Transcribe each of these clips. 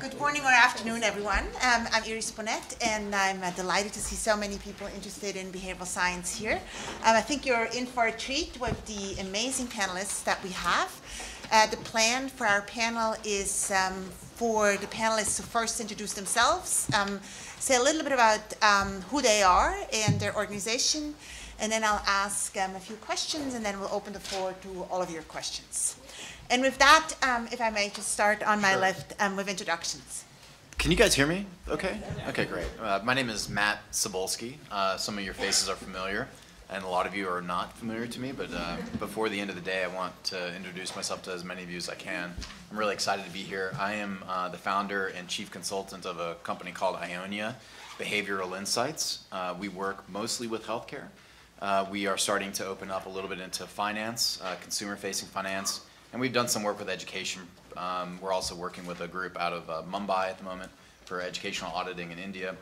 Good morning or afternoon, everyone. I'm Iris Bohnet, and I'm delighted to see so many people interested in behavioral science here. I think you're in for a treat with the amazing panelists that we have. The plan for our panel is for the panelists to first introduce themselves, say a little bit about who they are and their organization, and then I'll ask a few questions, and then we'll open the floor to all of your questions. And with that, if I may just start on my left with introductions. Can you guys hear me? Okay? Okay, great. My name is Matt Cybulsky. Some of your faces are familiar, and a lot of you are not familiar to me, but before the end of the day, I want to introduce myself to as many of you as I can. I'm really excited to be here. I am the founder and chief consultant of a company called Ionia Behavioral Insights. We work mostly with healthcare. We are starting to open up a little bit into finance, consumer-facing finance. And we've done some work with education. We're also working with a group out of Mumbai at the moment for educational auditing in India.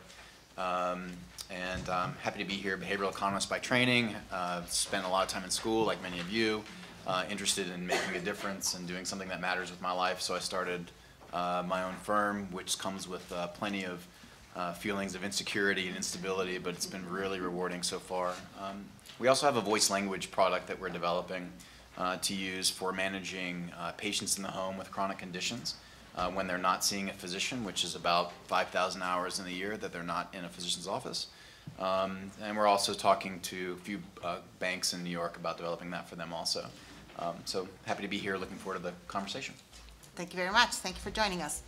And I'm happy to be here, behavioral economist by training. Spent a lot of time in school, like many of you, interested in making a difference and doing something that matters with my life. So I started my own firm, which comes with plenty of feelings of insecurity and instability, but it's been really rewarding so far. We also have a voice language product that we're developing to use for managing patients in the home with chronic conditions when they're not seeing a physician, which is about 5,000 hours in a year that they're not in a physician's office. And we're also talking to a few banks in New York about developing that for them also. So happy to be here, looking forward to the conversation. Thank you very much. Thank you for joining us.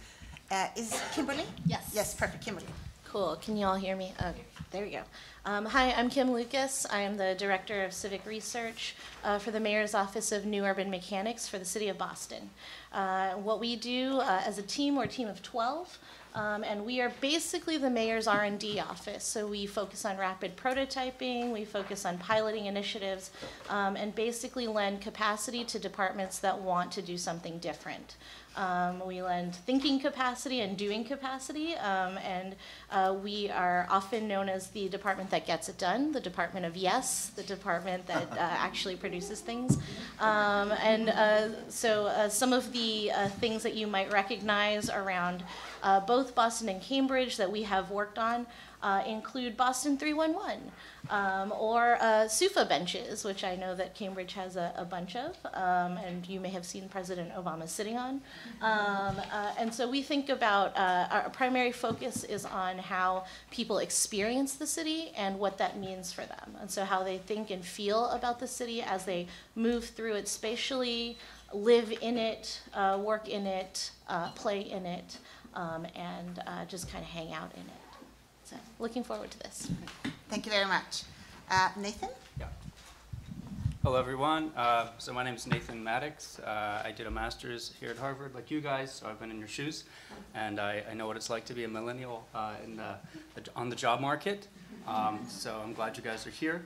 Is Kimberly? Yes. Yes, perfect. Kimberly. Cool. Can you all hear me? Okay. There we go. Hi, I'm Kim Lucas. I am the Director of Civic Research for the Mayor's Office of New Urban Mechanics for the City of Boston. What we do as a team, we're a team of 12, and we are basically the Mayor's R&D office. So we focus on rapid prototyping, we focus on piloting initiatives, and basically lend capacity to departments that want to do something different. We lend thinking capacity and doing capacity, and we are often known as the department that gets it done, the department of yes, the department that actually produces things. So some of the things that you might recognize around both Boston and Cambridge that we have worked on include Boston 311 or SUFA benches, which I know that Cambridge has a bunch of, and you may have seen President Obama sitting on. And so we think about our primary focus is on how people experience the city and what that means for them, and so how they think and feel about the city as they move through it spatially, live in it, work in it, play in it, and just kind of hang out in it. So looking forward to this. Thank you very much. Nathan? Yeah. Hello, everyone. So my name is Nathan Maddox. I did a master's here at Harvard, like you guys, so I've been in your shoes. And I know what it's like to be a millennial on the job market. So I'm glad you guys are here.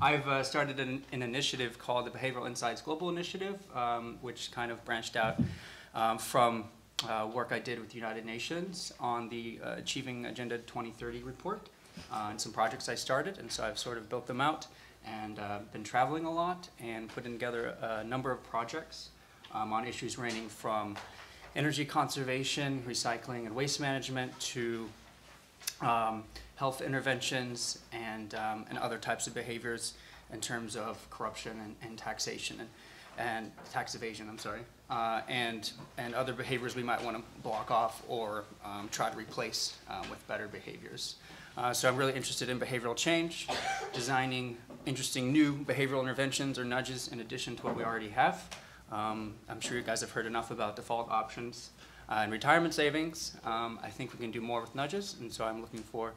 I've started an initiative called the Behavioral Insights Global Initiative, which kind of branched out from work I did with the United Nations on the Achieving Agenda 2030 report and some projects I started, and so I've sort of built them out and been traveling a lot and putting together a number of projects on issues ranging from energy conservation, recycling and waste management to health interventions and other types of behaviors in terms of corruption and taxation and tax evasion, I'm sorry, and other behaviors we might want to block off or try to replace with better behaviors. So I'm really interested in behavioral change, designing interesting new behavioral interventions or nudges in addition to what we already have. I'm sure you guys have heard enough about default options and retirement savings. I think we can do more with nudges, and so I'm looking for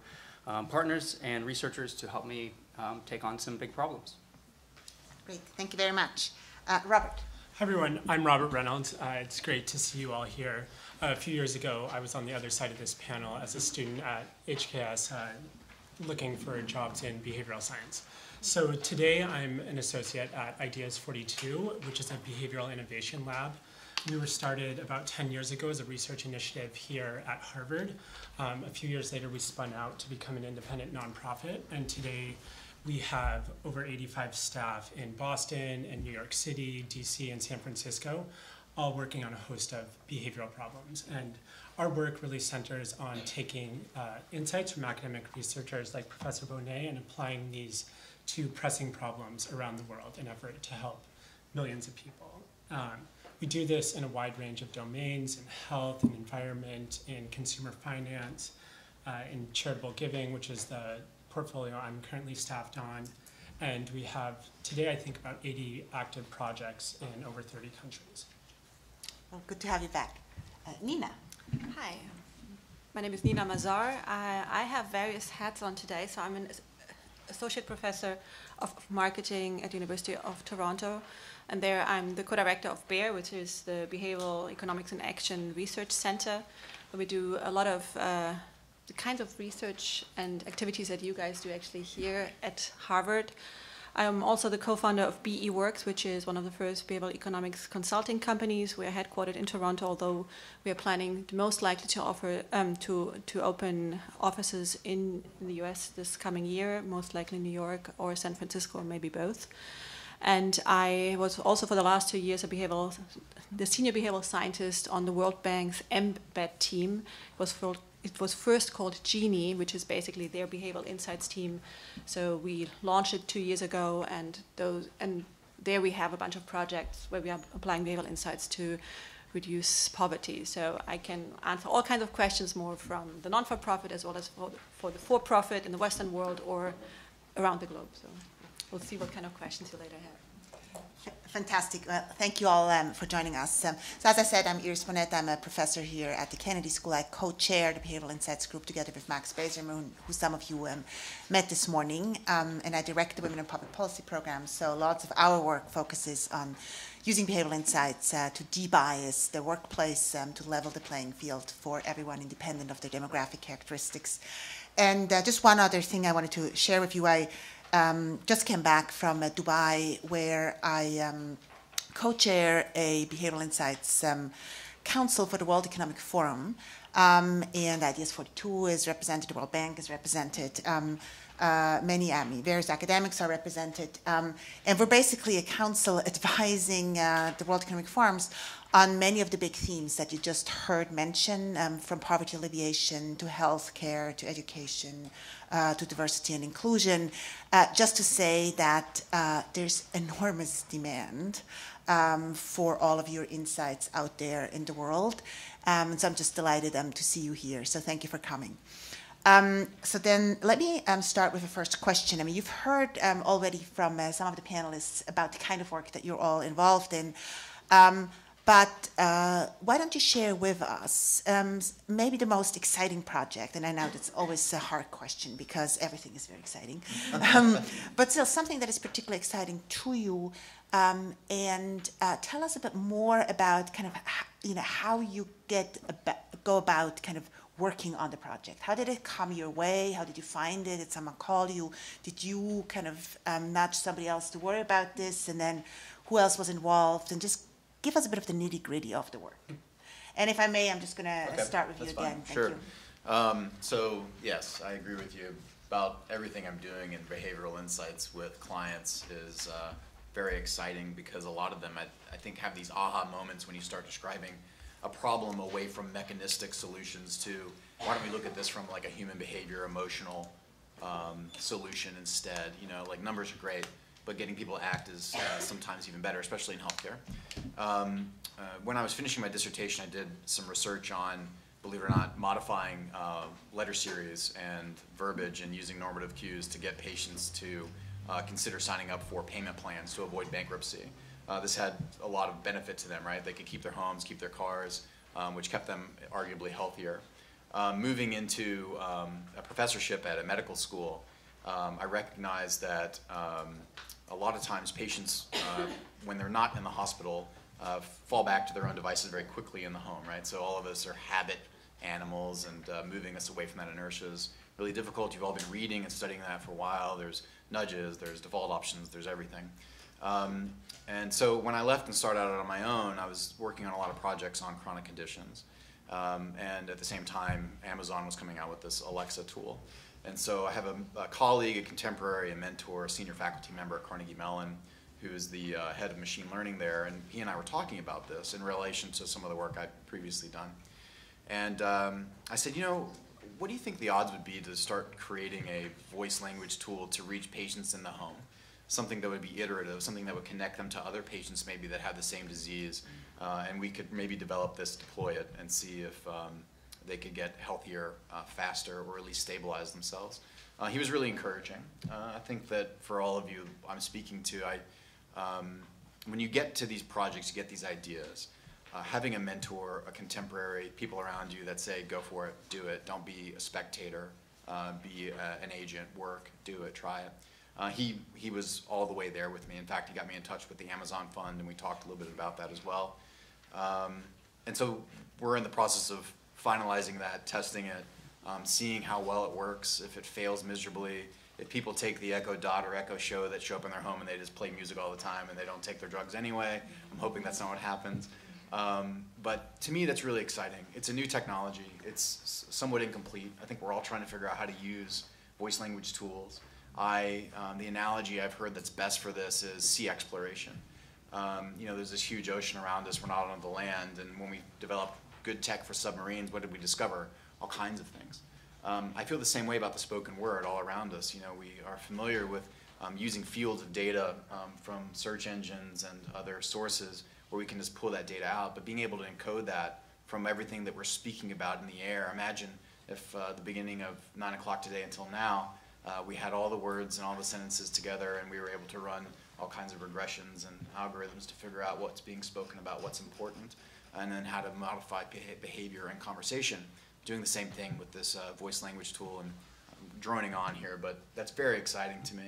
partners and researchers to help me take on some big problems. Great, thank you very much. Robert. Hi everyone, I'm Robert Reynolds. It's great to see you all here. A few years ago, I was on the other side of this panel as a student at HKS looking for jobs in behavioral science. So today I'm an associate at Ideas 42, which is a behavioral innovation lab. We were started about 10 years ago as a research initiative here at Harvard. A few years later, we spun out to become an independent nonprofit, and today we have over 85 staff in Boston, in New York City, DC, and San Francisco, all working on a host of behavioral problems. And our work really centers on taking insights from academic researchers like Professor Bohnet and applying these to pressing problems around the world in an effort to help millions of people. We do this in a wide range of domains, in health, in environment, in consumer finance, in charitable giving, which is the portfolio I'm currently staffed on. And we have today, I think, about 80 active projects in over 30 countries. Well, good to have you back. Nina. Hi. My name is Nina Mazar. I have various hats on today. So I'm an associate professor of marketing at University of Toronto. And there I'm the co-director of BEAR, which is the Behavioral Economics and Action Research Center. We do a lot of the kinds of research and activities that you guys do actually here at Harvard. I'm also the co-founder of BE Works, which is one of the first behavioral economics consulting companies. We're headquartered in Toronto, although we are planning most likely to offer to open offices in the US this coming year, most likely New York or San Francisco, or maybe both. And I was also for the last 2 years the senior behavioral scientist on the World Bank's MBED team. It was first called Gini, which is basically their behavioral insights team. So we launched it 2 years ago, and there we have a bunch of projects where we are applying behavioral insights to reduce poverty. So I can answer all kinds of questions more from the non-for-profit as well as for the for-profit in the Western world or around the globe. So we'll see what kind of questions you later have. Fantastic. Well, thank you all for joining us. So as I said, I'm Iris Bohnet. I'm a professor here at the Kennedy School. I co-chair the Behavioral Insights Group together with Max Bazerman, who some of you met this morning. And I direct the Women in Public Policy Program. So lots of our work focuses on using behavioral insights to de-bias the workplace, to level the playing field for everyone independent of their demographic characteristics. And just one other thing I wanted to share with you. I just came back from Dubai, where I co-chair a Behavioral Insights Council for the World Economic Forum, and Ideas 42 is represented, the World Bank is represented, various academics are represented, and we're basically a council advising the World Economic Forums on many of the big themes that you just heard mentioned, from poverty alleviation to healthcare to education, to diversity and inclusion, just to say that there's enormous demand for all of your insights out there in the world. And so I'm just delighted to see you here. So thank you for coming. So then let me start with the first question. I mean, you've heard already from some of the panelists about the kind of work that you're all involved in. But why don't you share with us maybe the most exciting project? And I know that's always a hard question because everything is very exciting. But still, something that is particularly exciting to you. And tell us a bit more about kind of how you go about kind of working on the project. How did it come your way? How did you find it? Did someone call you? Did you kind of nudge somebody else to worry about this? And then who else was involved? And just give us a bit of the nitty-gritty of the work. And if I may, I'm just going to start with you again. Thank you. So yes, I agree with you. About everything I'm doing in behavioral insights with clients is very exciting, because a lot of them, I think, have these aha moments when you start describing a problem away from mechanistic solutions to, why don't we look at this from like a human behavior, emotional solution instead. You know, like numbers are great, but getting people to act is sometimes even better, especially in healthcare. When I was finishing my dissertation, I did some research on, believe it or not, modifying letter series and verbiage and using normative cues to get patients to consider signing up for payment plans to avoid bankruptcy. This had a lot of benefit to them, right? They could keep their homes, keep their cars, which kept them arguably healthier. Moving into a professorship at a medical school, I recognize that a lot of times patients, when they're not in the hospital, fall back to their own devices very quickly in the home, right? So all of us are habit animals, and moving us away from that inertia is really difficult. You've all been reading and studying that for a while. There's nudges, there's default options, there's everything. And so when I left and started out on my own, I was working on a lot of projects on chronic conditions. And at the same time, Amazon was coming out with this Alexa tool. And so I have a colleague, a contemporary, a mentor, a senior faculty member at Carnegie Mellon, who is the head of machine learning there, and he and I were talking about this in relation to some of the work I'd previously done. And I said, you know, what do you think the odds would be to start creating a voice language tool to reach patients in the home? Something that would be iterative, something that would connect them to other patients maybe that have the same disease, and we could maybe develop this, deploy it, and see if they could get healthier faster, or at least stabilize themselves. He was really encouraging. I think that for all of you I'm speaking to, when you get to these projects, you get these ideas. Having a mentor, a contemporary, people around you that say, go for it, do it, don't be a spectator, be an agent, work, do it, try it. He was all the way there with me. In fact, he got me in touch with the Amazon Fund, and we talked a little bit about that as well. And so we're in the process of finalizing that, testing it, seeing how well it works, if it fails miserably, if people take the Echo Dot or Echo Show that show up in their home and they just play music all the time and they don't take their drugs anyway. I'm hoping that's not what happens. But to me, that's really exciting. It's a new technology. It's somewhat incomplete. I think we're all trying to figure out how to use voice language tools. The analogy I've heard that's best for this is sea exploration. You know, there's this huge ocean around us, we're not on the land, and when we developed good tech for submarines, what did we discover? All kinds of things. I feel the same way about the spoken word all around us. You know, we are familiar with using fields of data from search engines and other sources where we can just pull that data out, but being able to encode that from everything that we're speaking about in the air. Imagine if the beginning of 9 o'clock today until now, we had all the words and all the sentences together, and we were able to run all kinds of regressions and algorithms to figure out what's being spoken about, what's important, and then how to modify behavior and conversation. Doing the same thing with this voice language tool, and I'm droning on here, but that's very exciting to me.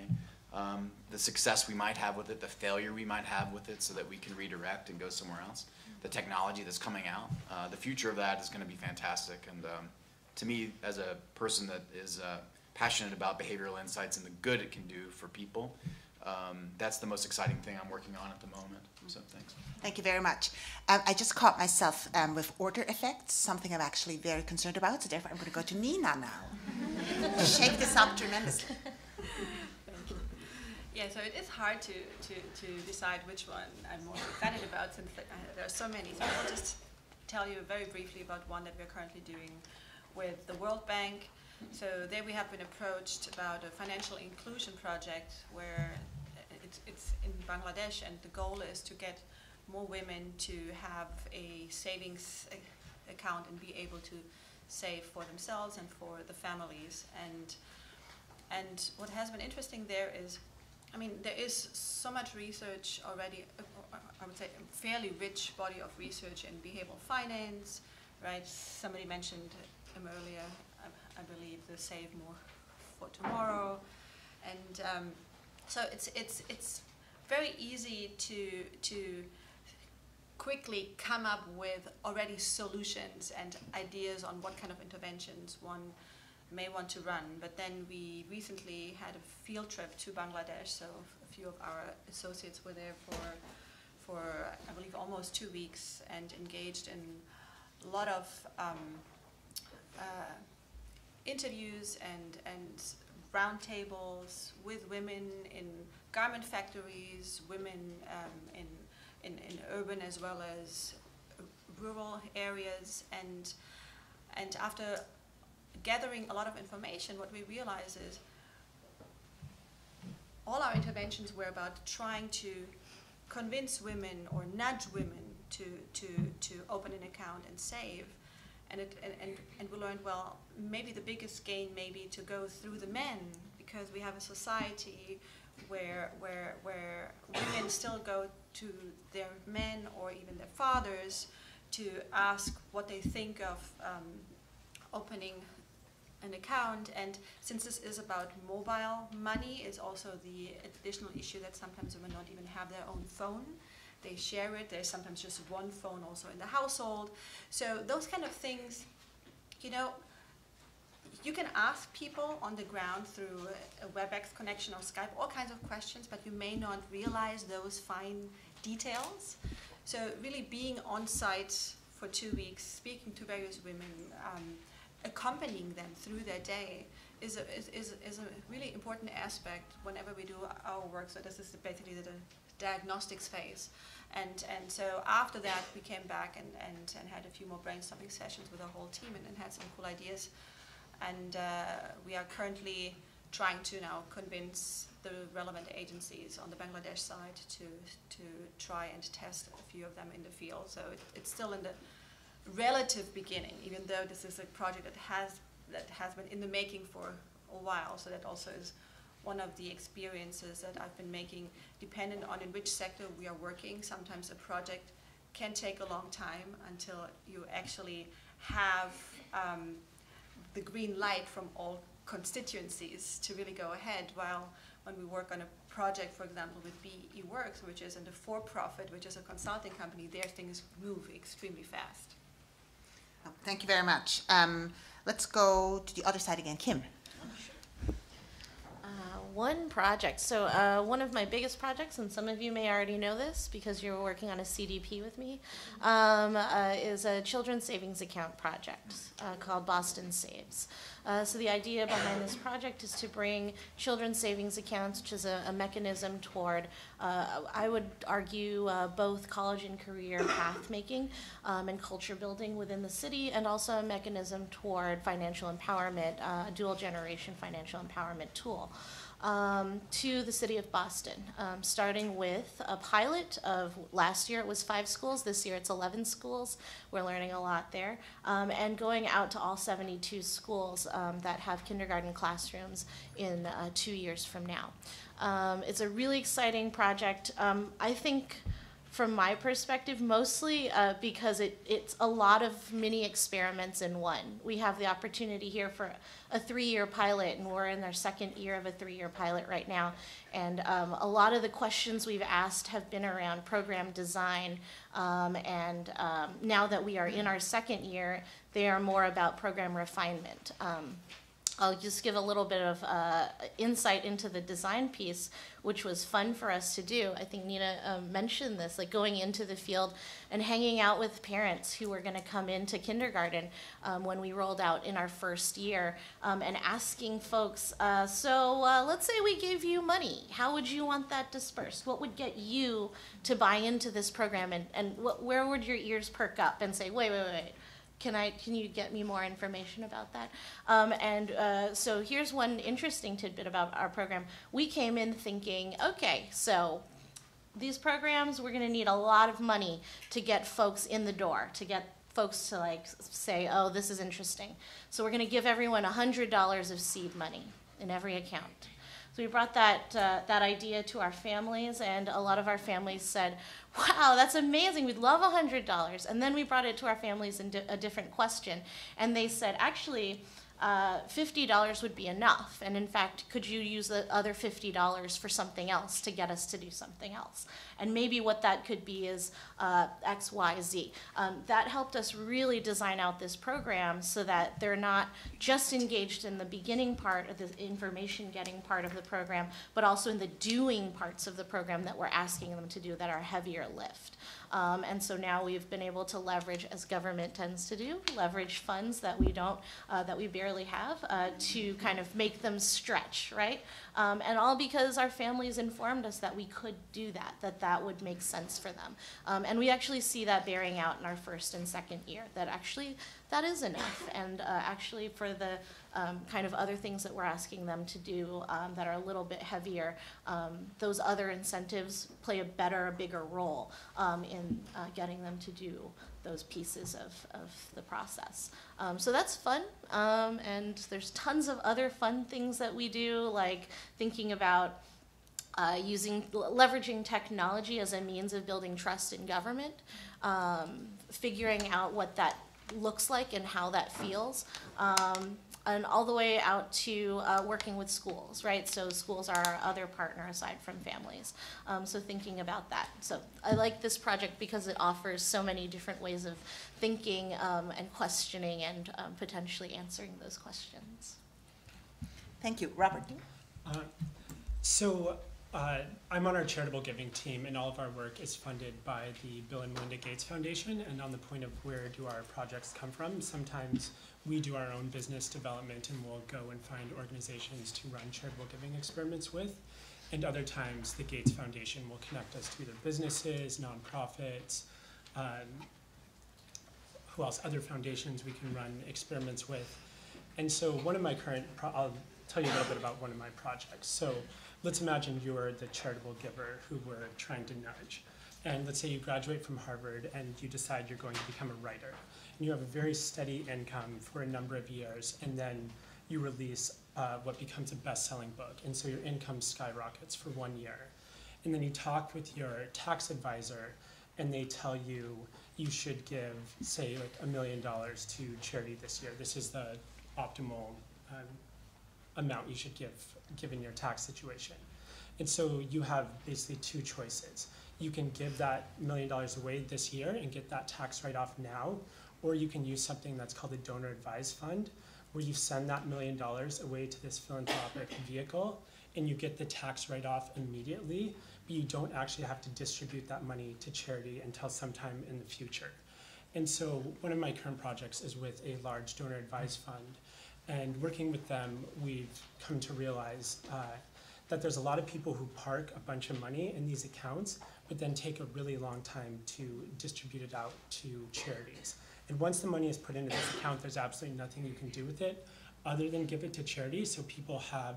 The success we might have with it, the failure we might have with it, so that we can redirect and go somewhere else. The technology that's coming out, the future of that is going to be fantastic. And to me, as a person that is passionate about behavioral insights and the good it can do for people, that's the most exciting thing I'm working on at the moment. So thanks. Thank you very much. I just caught myself with order effects, something I'm actually very concerned about, so therefore I'm going to go to Nina now. Shake this up tremendously. Thank you. Yeah, so it is hard to decide which one I'm more excited about, since there are so many. So I'll just tell you very briefly about one that we're currently doing with the World Bank. So there we have been approached about a financial inclusion project where it's in Bangladesh, and the goal is to get more women to have a savings account and be able to save for themselves and for the families. And what has been interesting there is, I mean, there is so much research already, I would say a fairly rich body of research in behavioral finance, right? Somebody mentioned him earlier, I believe, the Save More for Tomorrow, and so it's very easy to quickly come up with already solutions and ideas on what kind of interventions one may want to run. But then we recently had a field trip to Bangladesh, so a few of our associates were there for I believe almost 2 weeks, and engaged in a lot of interviews and round tables with women in garment factories, women in urban as well as rural areas, and after gathering a lot of information, what we realized is all our interventions were about trying to convince women or nudge women to open an account and save. And we learned, well, maybe the biggest gain may be to go through the men, because we have a society where women still go to their men or even their fathers to ask what they think of opening an account. And since this is about mobile money, is also the additional issue that sometimes women don't even have their own phone. They share it, there's sometimes just one phone also in the household. So those kind of things, you know, you can ask people on the ground through a WebEx connection or Skype, all kinds of questions, but you may not realize those fine details. So really being on site for 2 weeks, speaking to various women, accompanying them through their day is a really important aspect whenever we do our work. So this is basically the diagnostics phase. And so after that, we came back and had a few more brainstorming sessions with our whole team and had some cool ideas. And we are currently trying to now convince the relevant agencies on the Bangladesh side to try and test a few of them in the field. So it's still in the relative beginning, even though this is a project that has been in the making for a while. So that also is one of the experiences that I've been making, dependent on in which sector we are working. Sometimes a project can take a long time until you actually have the green light from all constituencies to really go ahead, while when we work on a project, for example, with BE Works, which is in the for-profit, which is a consulting company, their things move extremely fast. Oh, thank you very much. Let's go to the other side again. Kim. One project. So one of my biggest projects, and some of you may already know this because you're working on a CDP with me, is a children's savings account project called Boston Saves. So the idea behind this project is to bring children's savings accounts, which is a mechanism toward, I would argue, both college and career path making and culture building within the city, and also a mechanism toward financial empowerment, a dual generation financial empowerment tool. To the city of Boston, starting with a pilot of last year it was 5 schools, this year it's 11 schools, we're learning a lot there, and going out to all 72 schools that have kindergarten classrooms in 2 years from now. It's a really exciting project, I think, from my perspective, mostly because it's a lot of mini experiments in one. We have the opportunity here for a 3-year pilot, and we're in our 2nd year of a 3-year pilot right now. And a lot of the questions we've asked have been around program design, and now that we are in our 2nd year, they are more about program refinement. I'll just give a little bit of insight into the design piece, which was fun for us to do. I think Nina mentioned this, like going into the field and hanging out with parents who were going to come into kindergarten when we rolled out in our 1st year, and asking folks, so let's say we gave you money. How would you want that dispersed? What would get you to buy into this program? And where would your ears perk up and say, wait, wait, wait. Can you get me more information about that? So here's one interesting tidbit about our program. We came in thinking, okay, so these programs, we're going to need a lot of money to get folks in the door, to get folks to like say, oh, this is interesting. So we're going to give everyone $100 of seed money in every account. So we brought that idea to our families, and a lot of our families said, wow, that's amazing, we'd love $100. And then we brought it to our families in a different question, and they said, actually, $50 would be enough, and in fact, could you use the other $50 for something else to get us to do something else? And maybe what that could be is X, Y, Z. That helped us really design out this program so that they're not just engaged in the beginning part of the information getting part of the program, but also in the doing parts of the program that we're asking them to do that are heavier lift. And so now we've been able to leverage, as government tends to do, leverage funds that we don't, that we barely have, to kind of make them stretch, right? And all because our families informed us that we could do that, that would make sense for them. And we actually see that bearing out in our 1st and 2nd year, that actually that is enough. And actually for the kind of other things that we're asking them to do that are a little bit heavier, those other incentives play a bigger role in getting them to do those pieces of the process. So that's fun, and there's tons of other fun things that we do, like thinking about leveraging technology as a means of building trust in government, figuring out what that looks like and how that feels, and all the way out to working with schools, right? So schools are our other partner aside from families. So thinking about that. So I like this project because it offers so many different ways of thinking and questioning and potentially answering those questions. Thank you. Robert? So I'm on our charitable giving team, and all of our work is funded by the Bill and Melinda Gates Foundation. And on the point of where do our projects come from, sometimes we do our own business development and we'll go and find organizations to run charitable giving experiments with. and other times the Gates Foundation will connect us to either businesses, nonprofits, who else, other foundations we can run experiments with. And so one of my current, I'll tell you a little bit about one of my projects. So let's imagine you are the charitable giver who we're trying to nudge. And let's say you graduate from Harvard and you decide you're going to become a writer. And you have a very steady income for a number of years, and then you release what becomes a best-selling book. And so your income skyrockets for 1 year. And then you talk with your tax advisor, and they tell you you should give, say, like $1 million to charity this year. This is the optimal amount you should give given your tax situation. And so you have basically two choices. You can give that $1 million away this year and get that tax write-off now, or you can use something that's called the donor advised fund, where you send that $1 million away to this philanthropic vehicle and you get the tax write-off immediately, but you don't actually have to distribute that money to charity until sometime in the future. And so one of my current projects is with a large donor advised fund, and working with them, we've come to realize that there's a lot of people who park a bunch of money in these accounts, but then take a really long time to distribute it out to charities. And once the money is put into this account, there's absolutely nothing you can do with it other than give it to charity. So people have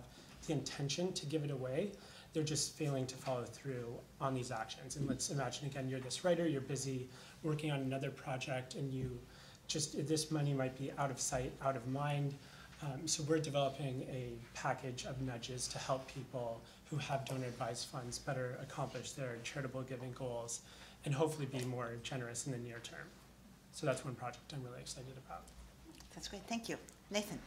the intention to give it away. They're just failing to follow through on these actions. And let's imagine, again, you're this writer, you're busy working on another project, and you just, this money might be out of sight, out of mind. So we're developing a package of nudges to help people who have donor advised funds better accomplish their charitable giving goals and hopefully be more generous in the near term. So that's one project I'm really excited about. That's great. Thank you. Nathan.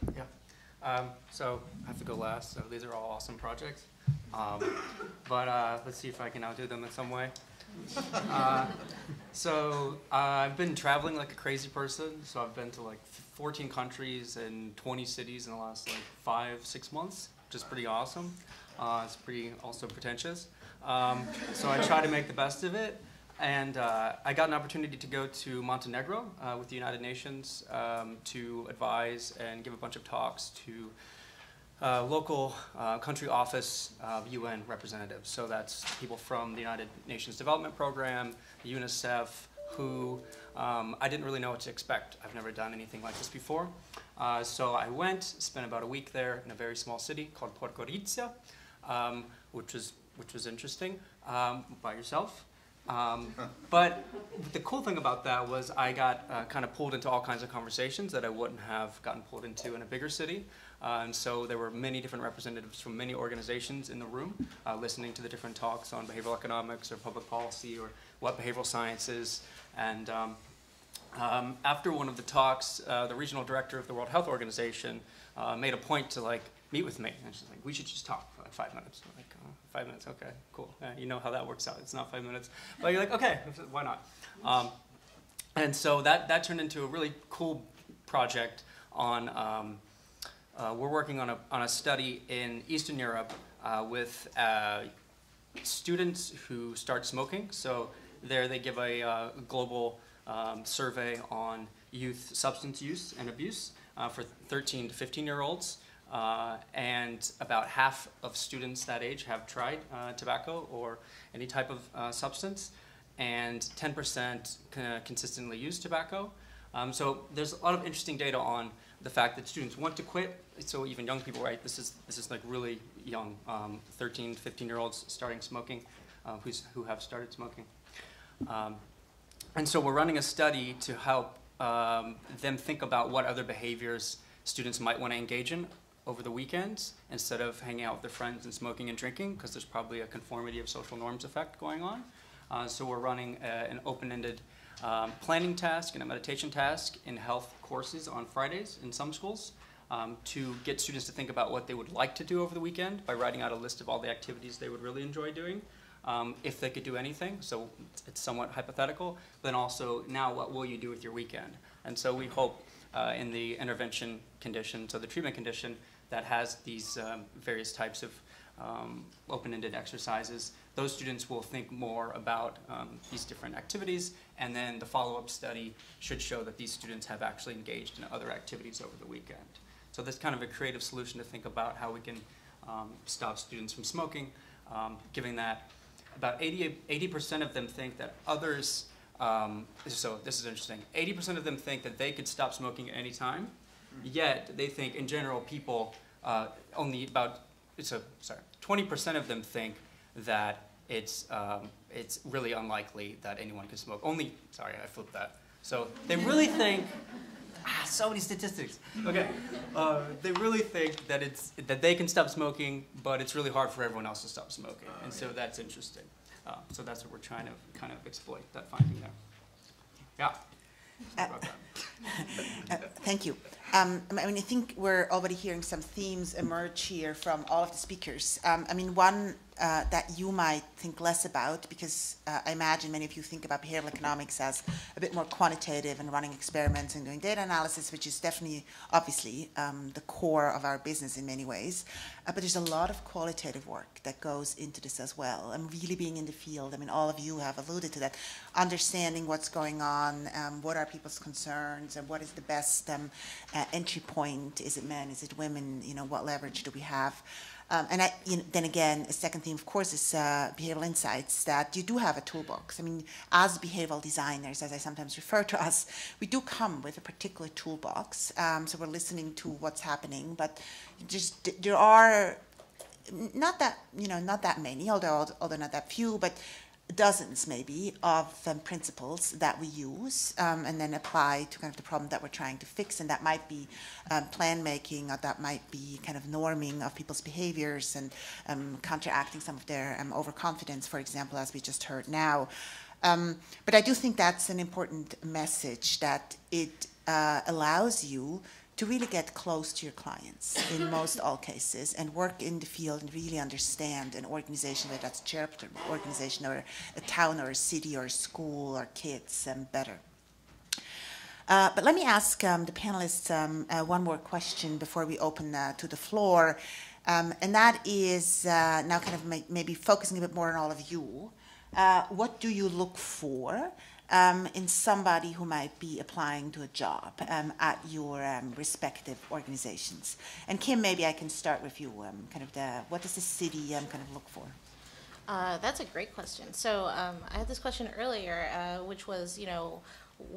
Yeah. So I have to go last. So these are all awesome projects. But let's see if I can outdo them in some way. So I've been traveling like a crazy person. So I've been to like 14 countries and 20 cities in the last like 5-6 months, which is pretty awesome. It's pretty also pretentious. So I try to make the best of it. And I got an opportunity to go to Montenegro with the United Nations to advise and give a bunch of talks to local country office UN representatives. So that's people from the United Nations Development Program, UNICEF, WHO. I didn't really know what to expect. I've never done anything like this before. So I went, spent about a week there in a very small city called Podgorica, which was interesting, by yourself. But the cool thing about that was I got kind of pulled into all kinds of conversations that I wouldn't have gotten pulled into in a bigger city. And so there were many different representatives from many organizations in the room listening to the different talks on behavioral economics or public policy or what behavioral science is. And after one of the talks, the regional director of the World Health Organization made a point to like meet with me. And she's like, we should just talk for like 5 minutes. I'm like, oh, 5 minutes, okay, cool. Yeah, you know how that works out. It's not 5 minutes. But you're like, okay, why not? And so that turned into a really cool project on we're working on a study in Eastern Europe with students who start smoking. So there they give a global survey on youth substance use and abuse for 13 to 15-year-olds. And about half of students that age have tried tobacco or any type of substance. And 10% consistently use tobacco. So there's a lot of interesting data on the fact that students want to quit, so even young people, right? This is like really young, 13, 15-year-olds starting smoking, who have started smoking. And so we're running a study to help them think about what other behaviors students might want to engage in over the weekends instead of hanging out with their friends and smoking and drinking, because there's probably a conformity of social norms effect going on. So we're running an open-ended planning task and a meditation task in health courses on Fridays in some schools to get students to think about what they would like to do over the weekend by writing out a list of all the activities they would really enjoy doing if they could do anything. So it's somewhat hypothetical. Then also, now what will you do with your weekend? And so we hope in the intervention condition, so the treatment condition that has these various types of open-ended exercises, those students will think more about these different activities, and then the follow-up study should show that these students have actually engaged in other activities over the weekend. So that's kind of a creative solution to think about how we can stop students from smoking giving that about 80% of them think that others, so this is interesting, 80% of them think that they could stop smoking at any time, yet they think in general people only about, so sorry, 20% of them think that it's really unlikely that anyone can smoke. Only, sorry, I flipped that. So they really think, so many statistics. Okay, they really think that they can stop smoking, but it's really hard for everyone else to stop smoking, and so that's interesting. So that's what we're trying to kind of exploit, that finding there. Yeah. Thank you. I mean, I think we're already hearing some themes emerge here from all of the speakers. I mean, one that you might think less about, because I imagine many of you think about behavioral economics as a bit more quantitative and running experiments and doing data analysis, which is definitely, obviously, the core of our business in many ways. But there's a lot of qualitative work that goes into this as well. And really being in the field, I mean, all of you have alluded to that, understanding what's going on, what are people's concerns, and what is the best entry point? Is it men? Is it women? You know, what leverage do we have? And I, you know, then again, a second theme, of course, is behavioral insights, that you do have a toolbox. I mean, as behavioral designers, as I sometimes refer to us, we do come with a particular toolbox. So we're listening to what's happening, but just there are not that many, although not that few, but dozens maybe of principles that we use and then apply to kind of the problem that we're trying to fix, and that might be plan making, or that might be kind of norming of people's behaviors and counteracting some of their overconfidence, for example, as we just heard now. But I do think that's an important message, that it allows you to really get close to your clients in most all cases and work in the field and really understand an organization, whether that's a chapter organization or a town or a city or a school or kids better. But let me ask the panelists one more question before we open to the floor. And that is now kind of maybe focusing a bit more on all of you. What do you look for in somebody who might be applying to a job at your respective organizations? And Kim, maybe I can start with you. Kind of what does the city kind of look for? That's a great question. So I had this question earlier, which was, you know,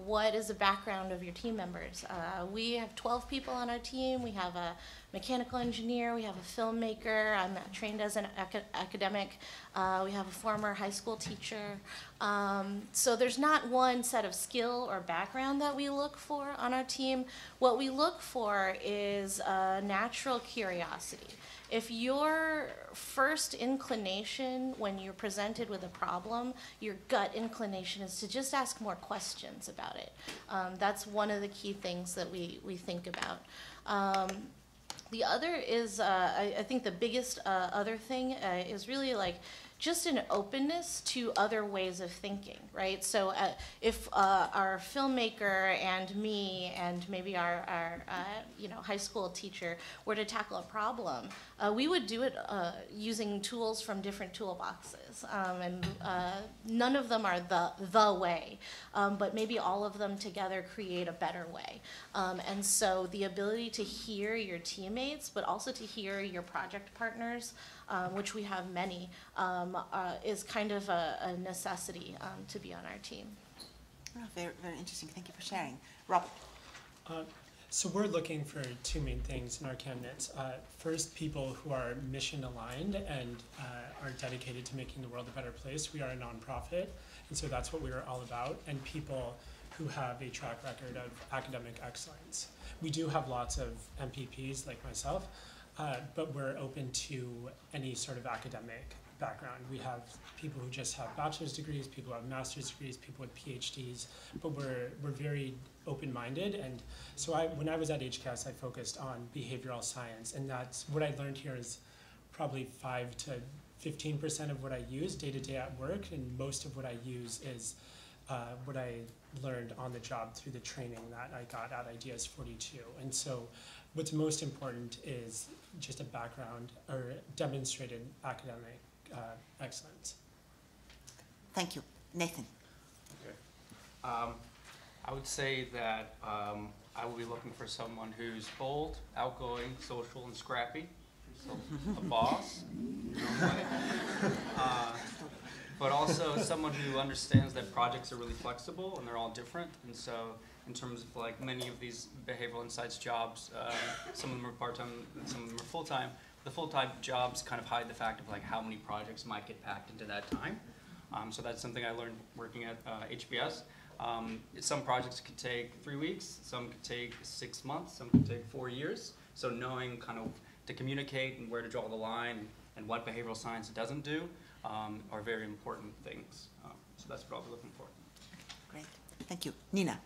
what is the background of your team members? We have 12 people on our team. We have a mechanical engineer. We have a filmmaker. I'm trained as an academic. We have a former high school teacher. So there's not one set of skill or background that we look for on our team. What we look for is a natural curiosity. If your first inclination when you're presented with a problem, your gut inclination is to just ask more questions about it. That's one of the key things that we think about. The other is, I think the biggest other thing is really like just an openness to other ways of thinking, right? So if our filmmaker and me and maybe our you know, high school teacher were to tackle a problem, we would do it using tools from different toolboxes. And none of them are the way, but maybe all of them together create a better way. And so the ability to hear your teammates, but also to hear your project partners, which we have many, is kind of a necessity to be on our team. Well, very, very interesting. Thank you for sharing. Robert. So we're looking for two main things in our candidates. First, people who are mission aligned and are dedicated to making the world a better place. We are a nonprofit, and so that's what we are all about, and people who have a track record of academic excellence. We do have lots of MPPs like myself, but we're open to any sort of academic background. We have people who just have bachelor's degrees, people who have master's degrees, people with PhDs, but we're very open-minded. And so when I was at HCAS, I focused on behavioral science, and that's what I learned here is probably 5 to 15% of what I use day-to-day at work, and most of what I use is what I learned on the job through the training that I got at Ideas 42. And so what's most important is just a background or demonstrated academic excellence. Thank you. Nathan. Okay. I would say that I would be looking for someone who's bold, outgoing, social, and scrappy. so a boss, but also someone who understands that projects are really flexible and they're all different. And so in terms of like many of these behavioral insights jobs, some of them are part-time, some of them are full-time. The full-time jobs kind of hide the fact of like how many projects might get packed into that time. So that's something I learned working at HBS. Some projects could take 3 weeks, some could take 6 months, some could take 4 years. So knowing kind of to communicate and where to draw the line and what behavioral science doesn't do are very important things. So that's what I'll be looking for. Great. Thank you. Nina.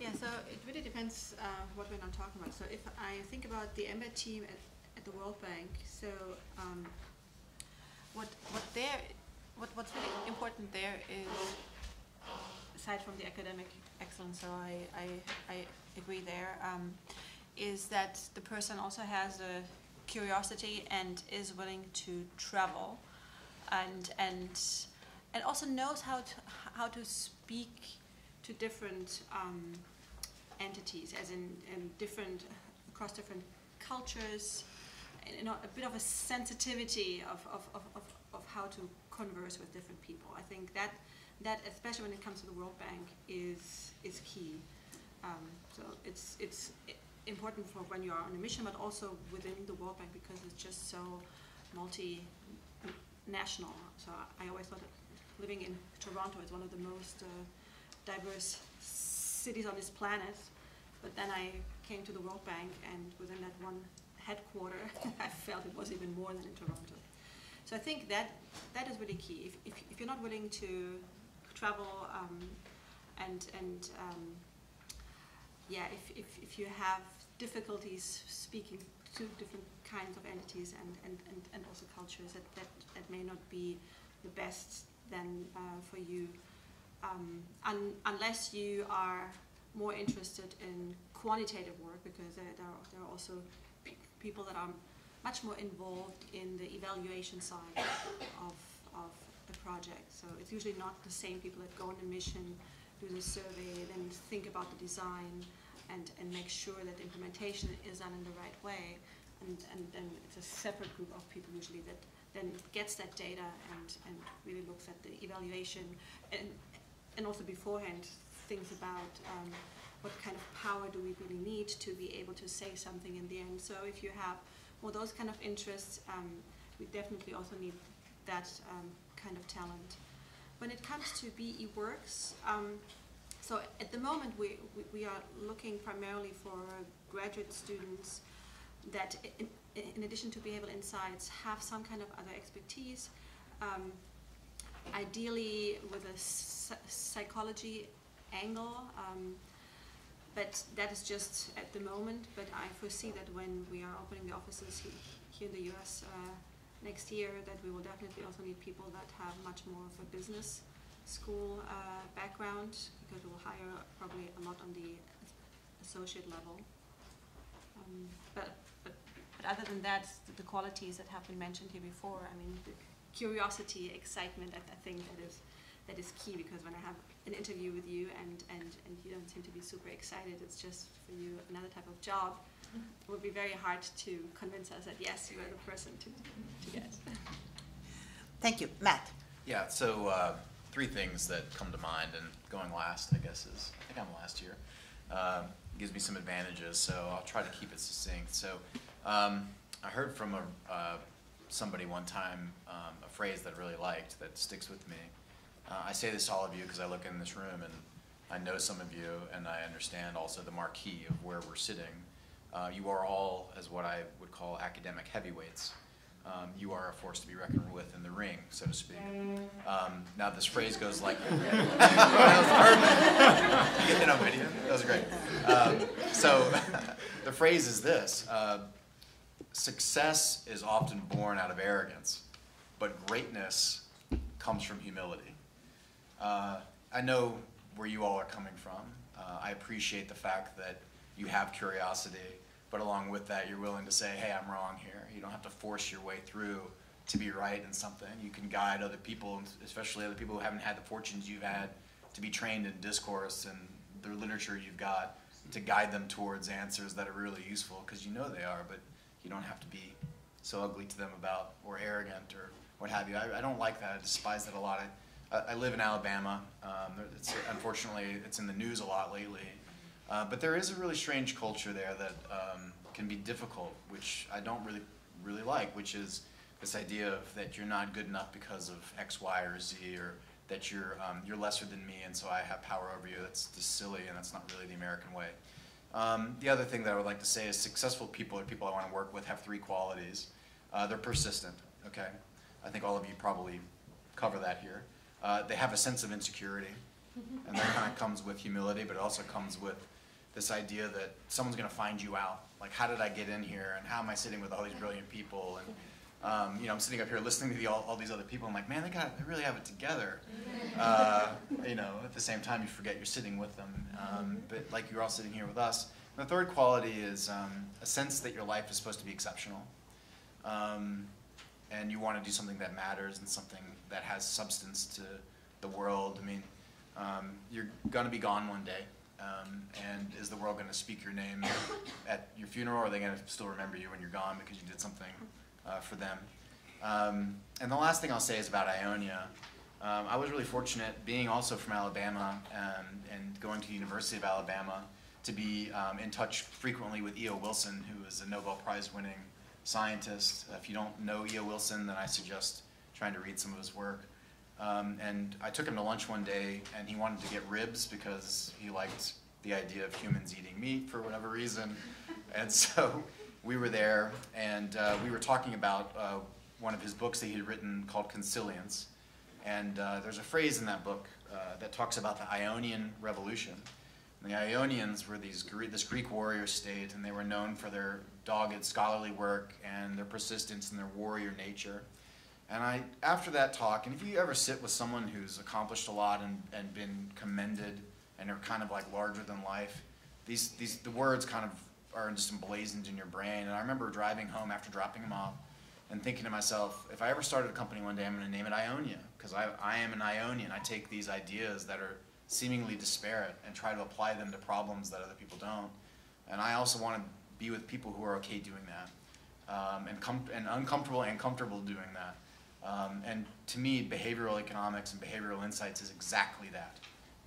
Yeah, so it really depends what we're not talking about. So if I think about the MBED team at the World Bank, so what's really important there is, aside from the academic excellence, so I agree there, is that the person also has a curiosity and is willing to travel, and also knows how to speak to different entities, as in different across different cultures, and you know, a bit of a sensitivity of how to converse with different people. I think that especially when it comes to the World Bank is key. So it's important for when you are on a mission, but also within the World Bank, because it's just so multinational. So I always thought that living in Toronto is one of the most diverse cities on this planet, but then I came to the World Bank, and within that one headquarter, I felt it was even more than in Toronto. So I think that is really key. If you're not willing to travel if you have difficulties speaking to different kinds of entities and also cultures, that may not be the best then for you, unless you are more interested in quantitative work, because there are also people that are much more involved in the evaluation side of the project. So it's usually not the same people that go on a mission, do the survey, then think about the design and make sure that the implementation is done in the right way. And then it's a separate group of people usually that then gets that data and really looks at the evaluation and also beforehand thinks about what kind of power do we really need to be able to say something in the end. So if you have more those kind of interests, we definitely also need that kind of talent. When it comes to BE Works, so at the moment we are looking primarily for graduate students that, in addition to behavioral insights, have some kind of other expertise, ideally with a psychology angle, but that is just at the moment. But I foresee that when we are opening the offices here in the US next year, that we will definitely also need people that have much more of a business school background, because we will hire probably a lot on the associate level. But other than that, the qualities that have been mentioned here before, I mean, the curiosity, excitement, I think that is key, because when I have an interview with you and you don't seem to be super excited, it's just for you another type of job, it would be very hard to convince us that yes, you are the person to get. Thank you. Matt. Yeah, so three things that come to mind, and going last, I guess, is, I think I'm last here, gives me some advantages, so I'll try to keep it succinct. So I heard from somebody one time a phrase that I really liked that sticks with me. I say this to all of you because I look in this room and I know some of you, and I understand also the marquee of where we're sitting. You are all, as what I would call, academic heavyweights. You are a force to be reckoned with in the ring, so to speak. Now this phrase goes like, that was perfect. You get that on video? That was great. So the phrase is this, success is often born out of arrogance, but greatness comes from humility. I know where you all are coming from. I appreciate the fact that you have curiosity, but along with that, you're willing to say, hey, I'm wrong here. You don't have to force your way through to be right in something. You can guide other people, especially other people who haven't had the fortunes you've had to be trained in discourse and the literature you've got, to guide them towards answers that are really useful, because you know they are, but you don't have to be so ugly to them about, or arrogant, or what have you. I don't like that. I despise that a lot. I live in Alabama. It's, unfortunately, it's in the news a lot lately. But there is a really strange culture there that can be difficult, which I don't really like, which is this idea of that you're not good enough because of X, Y, or Z, or that you're lesser than me, and so I have power over you. That's just silly, and that's not really the American way. The other thing that I would like to say is successful people, or people I want to work with, have three qualities. They're persistent, okay? I think all of you probably cover that here. They have a sense of insecurity, and that kind of comes with humility, but it also comes with this idea that someone's going to find you out. Like, how did I get in here, and how am I sitting with all these brilliant people? And you know, I'm sitting up here listening to all these other people. I'm like, man, they really have it together. You know, at the same time, you forget you're sitting with them. But like, you're all sitting here with us. And the third quality is a sense that your life is supposed to be exceptional. And you want to do something that matters and something that has substance to the world. I mean, you're going to be gone one day. And is the world going to speak your name at your funeral, or are they going to still remember you when you're gone because you did something for them? And the last thing I'll say is about Ionia. I was really fortunate, being also from Alabama and going to the University of Alabama, to be in touch frequently with E.O. Wilson, who is a Nobel Prize winning scientist. If you don't know E.O. Wilson, then I suggest trying to read some of his work. And I took him to lunch one day, and he wanted to get ribs because he liked the idea of humans eating meat for whatever reason. And so we were there, and we were talking about one of his books that he had written called Consilience. And there's a phrase in that book that talks about the Ionian Revolution. And the Ionians were this Greek warrior state, and they were known for their dogged scholarly work and their persistence and their warrior nature. And after that talk, and if you ever sit with someone who's accomplished a lot and been commended and are kind of like larger than life, the words kind of are just emblazoned in your brain. And I remember driving home after dropping him off and thinking to myself, if I ever started a company one day, I'm going to name it Ionia, because I am an Ionian. I take these ideas that are seemingly disparate and try to apply them to problems that other people don't. And I also want to be with people who are okay doing that, and uncomfortable and comfortable doing that. And to me, behavioral economics and behavioral insights is exactly that.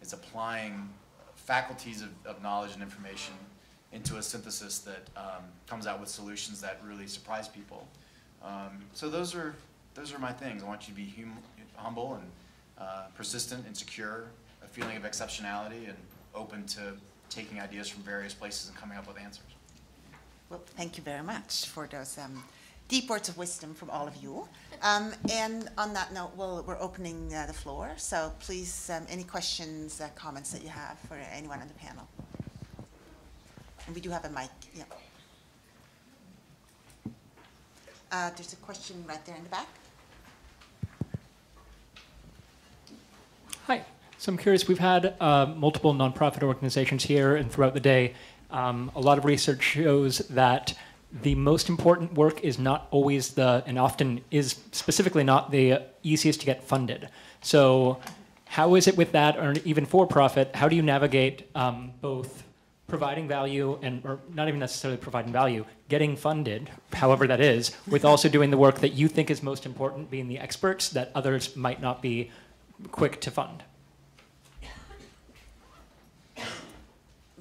It's applying faculties of knowledge and information into a synthesis that comes out with solutions that really surprise people. So those are my things. I want you to be humble and persistent and secure, a feeling of exceptionality, and open to taking ideas from various places and coming up with answers. Well, thank you very much for those deep words of wisdom from all of you. And on that note, we're opening the floor. So please, any questions, comments that you have for anyone on the panel. And we do have a mic. Yeah. There's a question right there in the back. Hi. So I'm curious. We've had multiple nonprofit organizations here and throughout the day. A lot of research shows that the most important work is not always and often is specifically not the easiest to get funded. So how is it with that, or even for profit, how do you navigate both providing value and, or not even necessarily providing value, getting funded, however that is, with also doing the work that you think is most important, being the experts that others might not be quick to fund?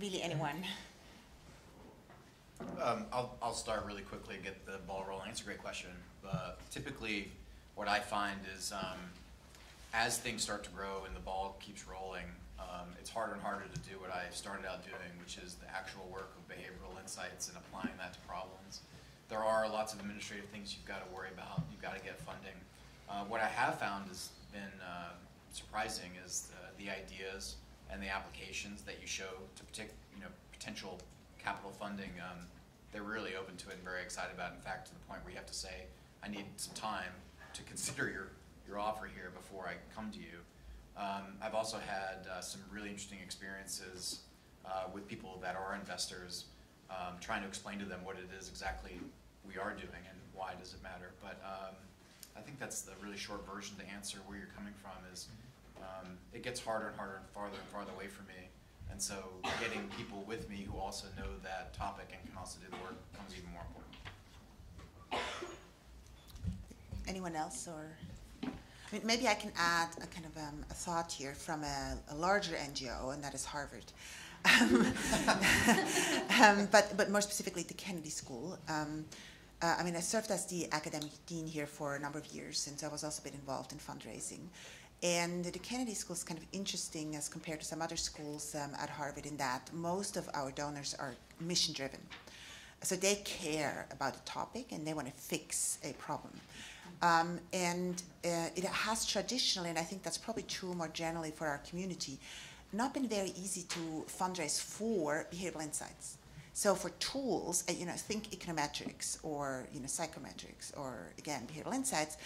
Really, anyone? I'll start really quickly and get the ball rolling. It's a great question. Typically, what I find is as things start to grow and the ball keeps rolling, it's harder and harder to do what I started out doing, which is the actual work of behavioral insights and applying that to problems. There are lots of administrative things you've got to worry about. You've got to get funding. What I have found has been surprising is the ideas and the applications that you show to potential capital funding. They're really open to it and very excited about it. In fact, to the point where you have to say, I need some time to consider your offer here before I come to you. I've also had some really interesting experiences with people that are investors, trying to explain to them what it is exactly we are doing and why does it matter. But I think that's the really short version to answer where you're coming from is it gets harder and harder and farther away from me. And so getting people with me who also know that topic and can also do the work becomes even more important. Anyone else? Or I mean, maybe I can add a kind of a thought here from a larger NGO, and that is Harvard. But more specifically, the Kennedy School. I mean, I served as the academic dean here for a number of years, since I was also a bit involved in fundraising. And the Kennedy School is kind of interesting as compared to some other schools at Harvard, in that most of our donors are mission-driven. So they care about the topic and they want to fix a problem. It has traditionally, and I think that's probably true more generally for our community, not been very easy to fundraise for behavioral insights. So for tools, think econometrics or psychometrics or, again, behavioral insights.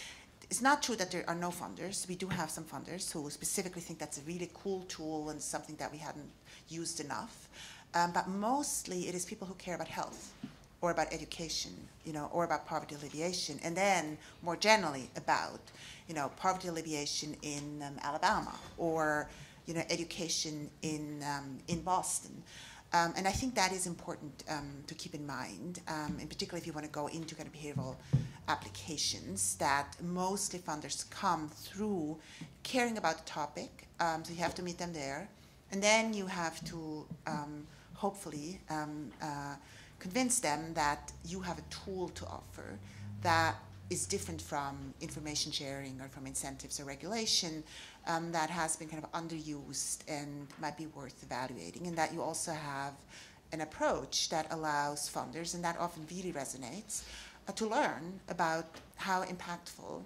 It's not true that there are no funders. We do have some funders who specifically think that's a really cool tool and something that we hadn't used enough. But mostly it is people who care about health or about education, or about poverty alleviation, and then more generally about, poverty alleviation in Alabama or, education in Boston. And I think that is important to keep in mind, and particularly if you want to go into kind of behavioral applications, that mostly funders come through caring about the topic, so you have to meet them there. And then you have to hopefully convince them that you have a tool to offer that is different from information sharing or from incentives or regulation that has been kind of underused and might be worth evaluating, and that you also have an approach that allows funders, and that often really resonates, to learn about how impactful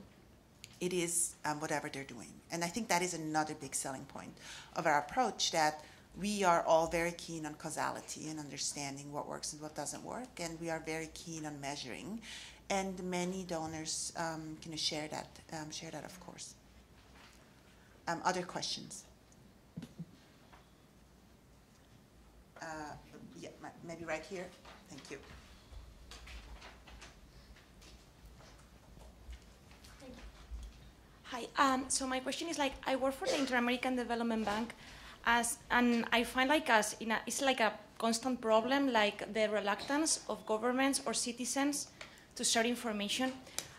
it is, whatever they're doing. And I think that is another big selling point of our approach, that we are all very keen on causality and understanding what works and what doesn't work, and we are very keen on measuring. And many donors share that, of course. Other questions? Yeah, maybe right here. Thank you. Hi. So my question is, I work for the Inter-American Development Bank, and I find it's like a constant problem, the reluctance of governments or citizens to share information.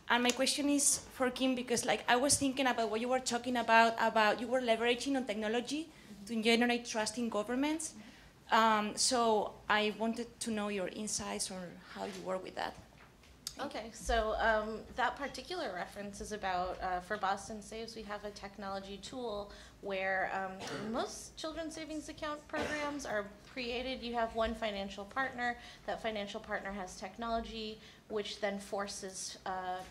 And my question is for Kim, because I was thinking about what you were talking about you were leveraging on technology to generate trust in governments. So I wanted to know your insights on how you work with that. Okay, so that particular reference is about, for Boston Saves, we have a technology tool where most children's savings account programs are created. You have one financial partner. That financial partner has technology, which then forces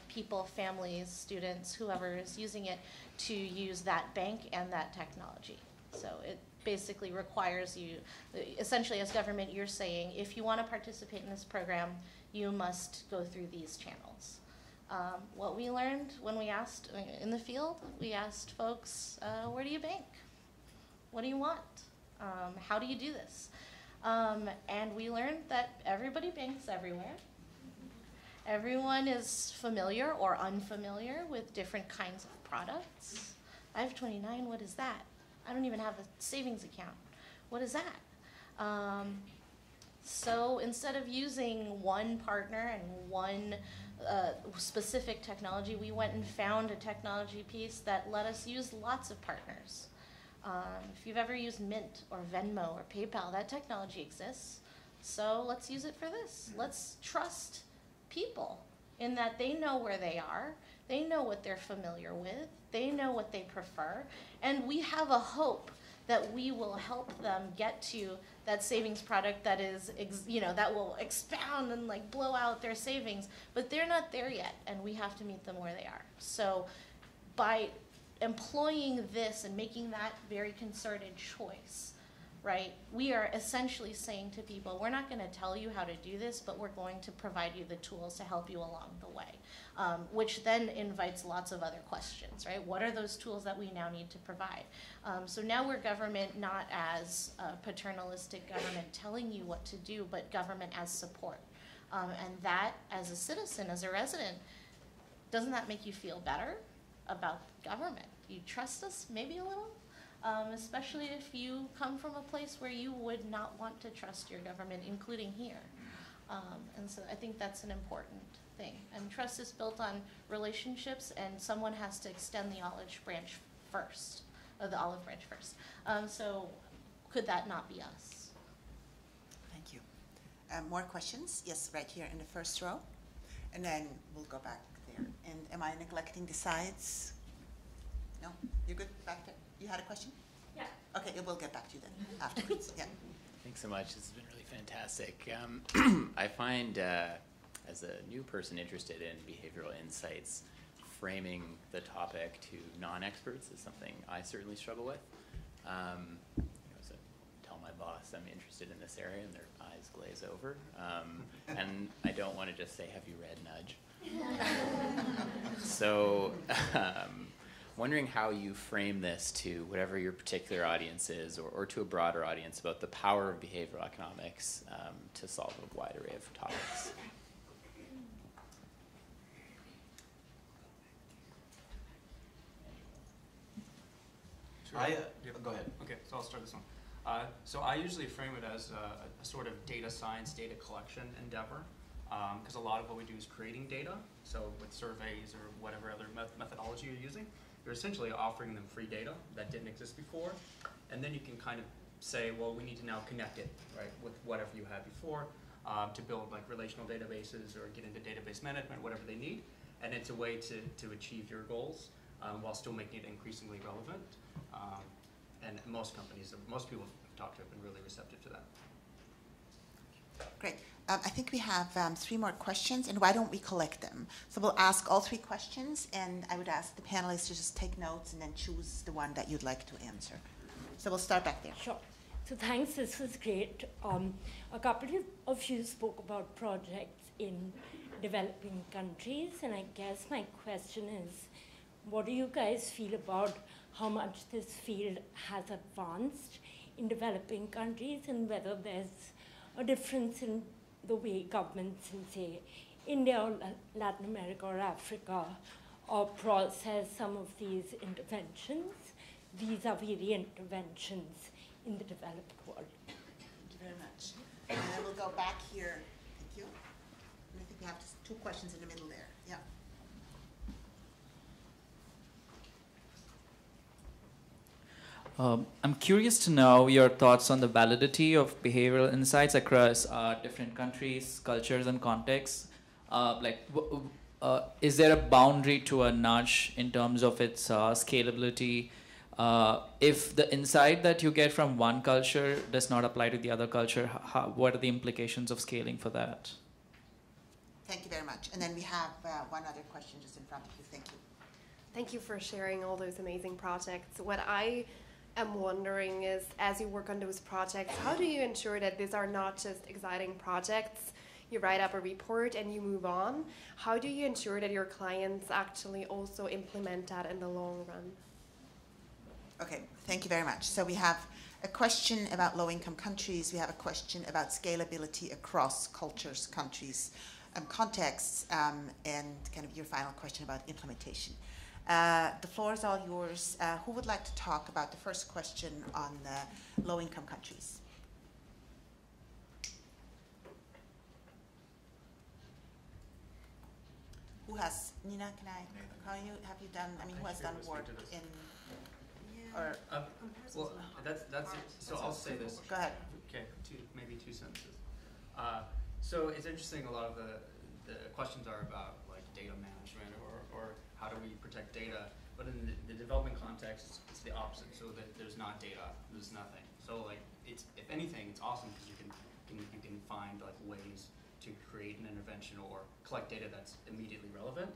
people, families, students, whoever is using it, to use that bank and that technology. So it basically requires you, essentially as government, you're saying, if you want to participate in this program, you must go through these channels. What we learned when we asked, in the field, we asked folks, where do you bank? What do you want? How do you do this? And we learned that everybody banks everywhere. Everyone is familiar or unfamiliar with different kinds of products. I have 29, what is that? I don't even have a savings account. What is that? So instead of using one partner and one specific technology, we went and found a technology piece that let us use lots of partners. If you've ever used Mint or Venmo or PayPal, that technology exists. So let's use it for this. Let's trust people in that they know where they are, they know what they're familiar with, they know what they prefer, and we have a hope that we will help them get to that savings product that is, that will expound and blow out their savings, but they're not there yet, and we have to meet them where they are. So by employing this and making that very concerted choice, right, we are essentially saying to people, we're not going to tell you how to do this, but we're going to provide you the tools to help you along the way, which then invites lots of other questions, right? What are those tools that we now need to provide? So now we're government not as paternalistic government telling you what to do, but government as support. And that, as a citizen, as a resident, doesn't that make you feel better about government? You trust us maybe a little? Especially if you come from a place where you would not want to trust your government, including here. And so I think that's an important thing. And trust is built on relationships, and someone has to extend the olive branch first. So could that not be us? Thank you. More questions? Yes, right here in the first row. And then we'll go back there. And am I neglecting the sides? No? You're good back there? You had a question? Yeah. Okay, we'll get back to you then afterwards. Yeah. Thanks so much. This has been really fantastic. I find, as a new person interested in behavioral insights, framing the topic to non-experts is something I certainly struggle with. So tell my boss I'm interested in this area, and their eyes glaze over. And I don't want to just say, "Have you read Nudge?" So, wondering how you frame this to whatever your particular audience is, or to a broader audience, about the power of behavioral economics to solve a wide array of topics. Go ahead. Okay, so I'll start this one. So I usually frame it as a sort of data science, data collection endeavor, because a lot of what we do is creating data. So with surveys or whatever other methodology you're using, you're essentially offering them free data that didn't exist before, and then you can kind of say, well, we need to now connect it, right, with whatever you had before to build like relational databases or get into database management, whatever they need, and it's a way to achieve your goals while still making it increasingly relevant. And most companies, most people I've talked to have been really receptive to that. Great. I think we have three more questions, and why don't we collect them? So we'll ask all three questions, and I would ask the panelists to just take notes and then choose the one that you'd like to answer. So we'll start back there. Sure. So thanks. This was great. A couple of you spoke about projects in developing countries, and I guess my question is, what do you guys feel about how much this field has advanced in developing countries, and whether there's a difference in the way governments in, say, India or Latin America or Africa process some of these interventions vis-a-vis the interventions in the developed world. Thank you very much. And then we'll go back here. Thank you. And I think we have just two questions in the middle there. Yeah. I'm curious to know your thoughts on the validity of behavioral insights across different countries, cultures, and contexts. Is there a boundary to a nudge in terms of its scalability? If the insight that you get from one culture does not apply to the other culture, what are the implications of scaling for that? Thank you very much. And then we have one other question just in front of you. Thank you. Thank you for sharing all those amazing projects. What I'm wondering is, as you work on those projects, how do you ensure that these are not just exciting projects? You write up a report and you move on. How do you ensure that your clients actually also implement that in the long run? Okay, thank you very much. So we have a question about low-income countries. We have a question about scalability across cultures, countries, and contexts, and kind of your final question about implementation. The floor is all yours. Who would like to talk about the first question on low-income countries? Who has, Nina, can I call you? Have you done, I mean, who has done work in, yeah. Or? Well, that's it. So I'll say this. Go ahead. Okay, maybe two sentences. So it's interesting, a lot of the questions are about like data management or how do we protect data? But in the development context, it's the opposite. So that there's not data, there's nothing. So like, it's, if anything, it's awesome because you can find like ways to create an intervention or collect data that's immediately relevant.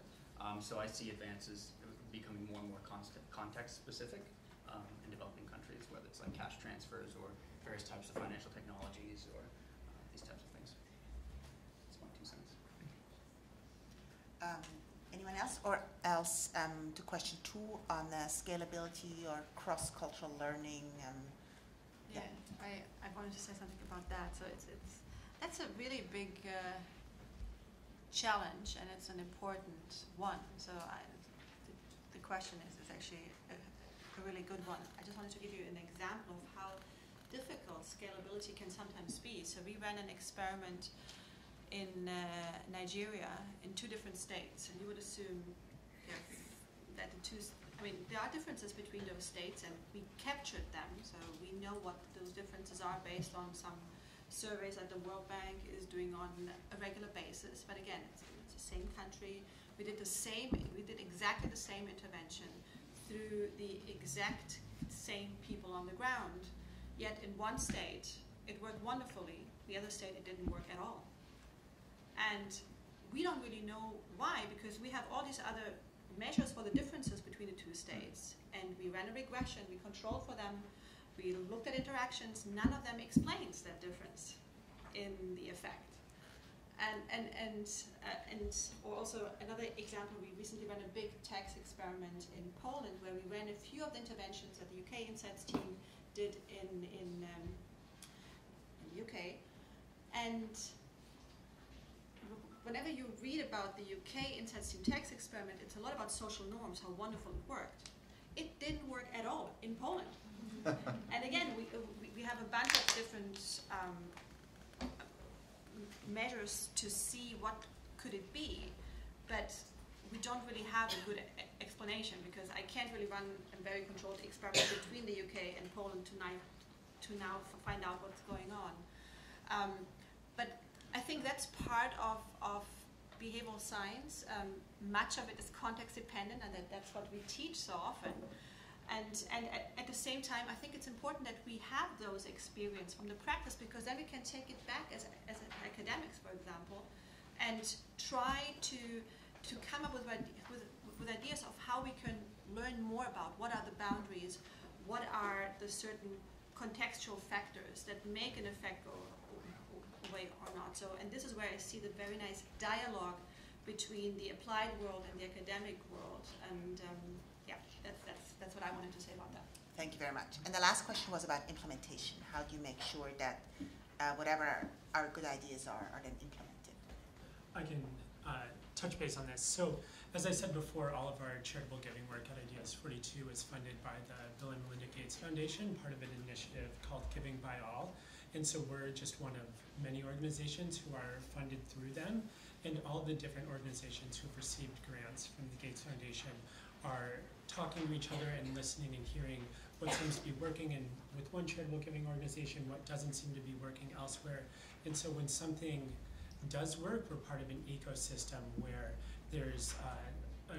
So I see advances becoming more and more context specific in developing countries, whether it's like cash transfers or various types of financial technologies or these types of things. That's my two cents. Anyone else? Or else to question two on the scalability or cross-cultural learning? I wanted to say something about that. So that's a really big challenge, and it's an important one. So the question is actually a really good one. I just wanted to give you an example of how difficult scalability can sometimes be. So we ran an experiment in Nigeria in two different states, and you would assume that the two, I mean, there are differences between those states, and we captured them, so we know what those differences are based on some surveys that the World Bank is doing on a regular basis. But again, it's the same country. We did the same, we did exactly the same intervention through the exact same people on the ground. Yet in one state, it worked wonderfully. The other state, it didn't work at all. And we don't really know why, because we have all these other measures for the differences between the two states. And we ran a regression, we controlled for them, we looked at interactions, none of them explains that difference in the effect. And also another example, we recently ran a big tax experiment in Poland where we ran a few of the interventions that the UK Insights team did in the UK. And whenever you read about the UK Insights team tax experiment, it's a lot about social norms, how wonderful it worked. It didn't work at all in Poland. And again, we have a bunch of different measures to see what could it be, but we don't really have a good explanation, because I can't really run a very controlled experiment between the UK and Poland tonight to now find out what's going on. But I think that's part of behavioral science. Much of it is context dependent, and that's what we teach so often. And at the same time, I think it's important that we have those experience from the practice, because then we can take it back as academics, for example, and try to come up with ideas of how we can learn more about what are the boundaries, what are the certain contextual factors that make an effect go away or not. So, and this is where I see the very nice dialogue between the applied world and the academic world, and yeah, that's what I wanted to say about that. Thank you very much. And the last question was about implementation. How do you make sure that whatever our good ideas are then implemented? I can touch base on this. So, as I said before, all of our charitable giving work at Ideas 42 is funded by the Bill and Melinda Gates Foundation, part of an initiative called Giving by All. And so we're just one of many organizations who are funded through them. And all the different organizations who've received grants from the Gates Foundation are talking to each other and listening and hearing what seems to be working and with one charitable giving organization, what doesn't seem to be working elsewhere. And so when something does work, we're part of an ecosystem where there's a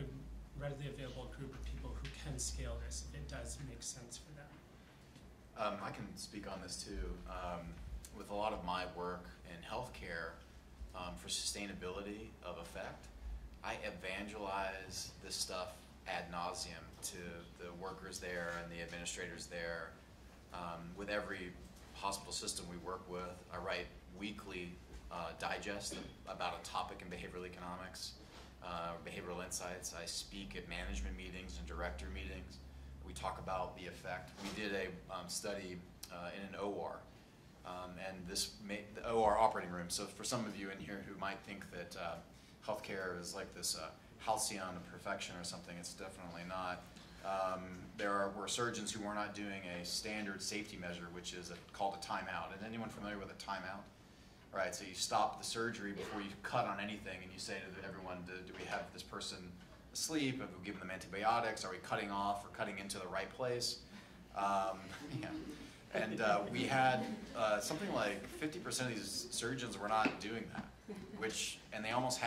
readily available group of people who can scale this if it does make sense for them. I can speak on this too. With a lot of my work in healthcare for sustainability of effect, I evangelize this stuff ad nauseum to the workers there and the administrators there. With every hospital system we work with, I write weekly digests about a topic in behavioral economics, behavioral insights. I speak at management meetings and director meetings. We talk about the effect. We did a study in an OR, and this made the OR operating room. So for some of you in here who might think that healthcare is like this halcyon of perfection or something, it's definitely not. There were surgeons who were not doing a standard safety measure, which is called a timeout. Is anyone familiar with a timeout? Right, so you stop the surgery before you cut on anything, and you say to everyone, do we have this person asleep? Have we given them antibiotics? Are we cutting off or cutting into the right place? Yeah. And we had something like 50% of these surgeons were not doing that, which, and they almost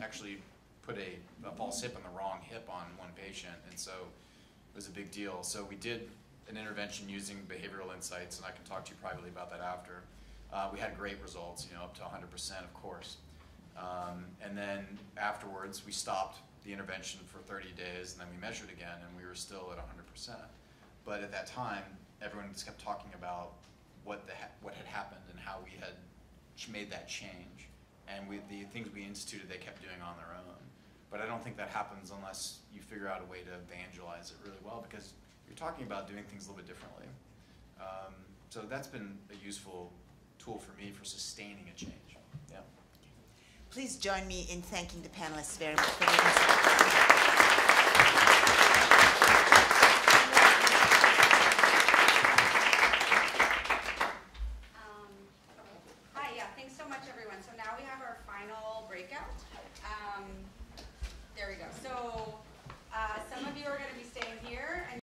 actually put a false hip on the wrong hip on one patient, and so it was a big deal. So we did an intervention using behavioral insights, and I can talk to you privately about that after. We had great results, you know, up to 100%, of course. And then afterwards, we stopped the intervention for 30 days, and then we measured again, and we were still at 100%. But at that time, everyone just kept talking about what had happened and how we had made that change. And the things we instituted, they kept doing on their own. But I don't think that happens unless you figure out a way to evangelize it really well, because you're talking about doing things a little bit differently. So that's been a useful tool for me for sustaining a change. Yeah. Please join me in thanking the panelists very much for their insight.